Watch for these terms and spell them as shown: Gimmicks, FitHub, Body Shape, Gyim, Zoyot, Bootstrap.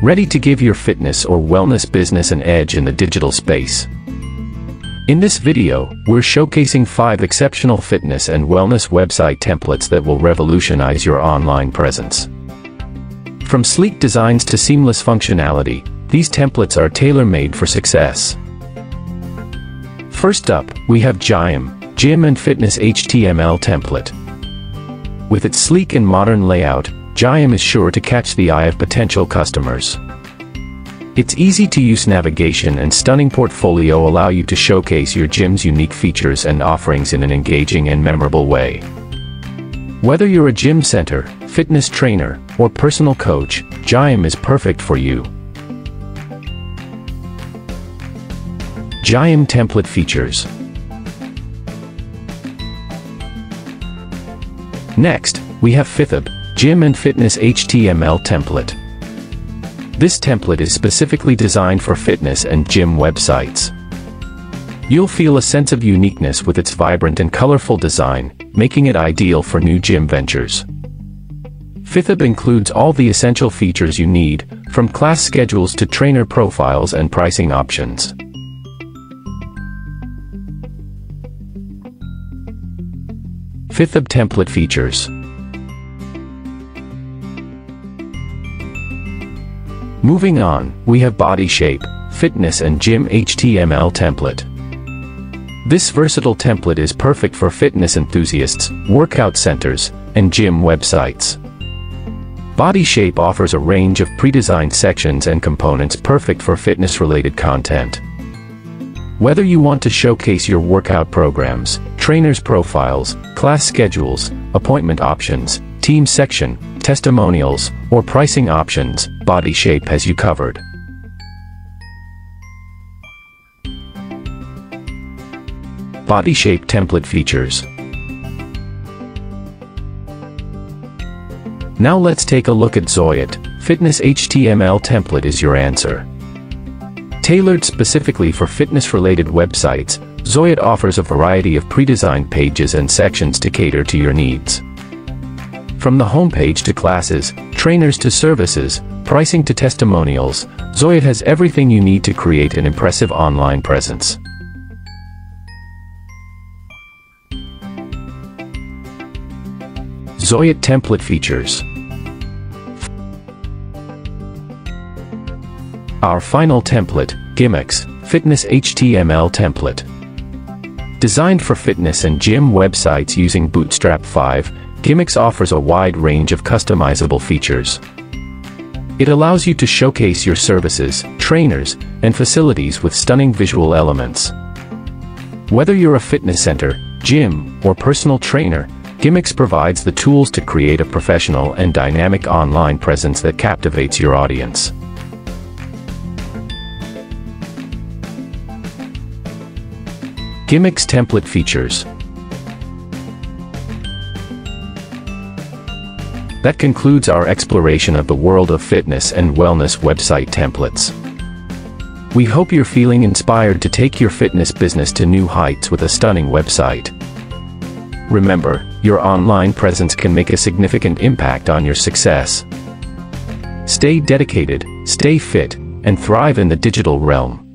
Ready to give your fitness or wellness business an edge in the digital space? In this video, we're showcasing 5 exceptional fitness and wellness website templates that will revolutionize your online presence. From sleek designs to seamless functionality, these templates are tailor-made for success. First up, we have Gyim & Fitness HTML template. With its sleek and modern layout, Gyim is sure to catch the eye of potential customers. Its easy-to-use navigation and stunning portfolio allow you to showcase your gym's unique features and offerings in an engaging and memorable way. Whether you're a gym center, fitness trainer, or personal coach, Gyim is perfect for you. Gyim template features. Next, we have FitHub, Gyim & Fitness HTML template. This template is specifically designed for fitness and gym websites. You'll feel a sense of uniqueness with its vibrant and colorful design, making it ideal for new gym ventures. FitHub includes all the essential features you need, from class schedules to trainer profiles and pricing options. FitHub template features. Moving on, we have Body Shape, Fitness and Gym HTML template. This versatile template is perfect for fitness enthusiasts, workout centers, and gym websites. Body Shape offers a range of pre-designed sections and components perfect for fitness-related content. Whether you want to showcase your workout programs, trainers' profiles, class schedules, appointment options, team section, testimonials, or pricing options, Body Shape has you covered. Body Shape template features. Now let's take a look at Zoyot. Fitness HTML template is your answer. Tailored specifically for fitness-related websites, Zoyot offers a variety of pre-designed pages and sections to cater to your needs. From the homepage to classes, trainers to services, pricing to testimonials, Zoyot has everything you need to create an impressive online presence. Zoyot template features. Our final template, Gimmicks, Fitness HTML template. Designed for fitness and gym websites using Bootstrap 5, Gimmicks offers a wide range of customizable features. It allows you to showcase your services, trainers, and facilities with stunning visual elements. Whether you're a fitness center, gym, or personal trainer, Gimmicks provides the tools to create a professional and dynamic online presence that captivates your audience. Gimmicks template features. That concludes our exploration of the world of fitness and wellness website templates. We hope you're feeling inspired to take your fitness business to new heights with a stunning website. Remember, your online presence can make a significant impact on your success. Stay dedicated, stay fit, and thrive in the digital realm.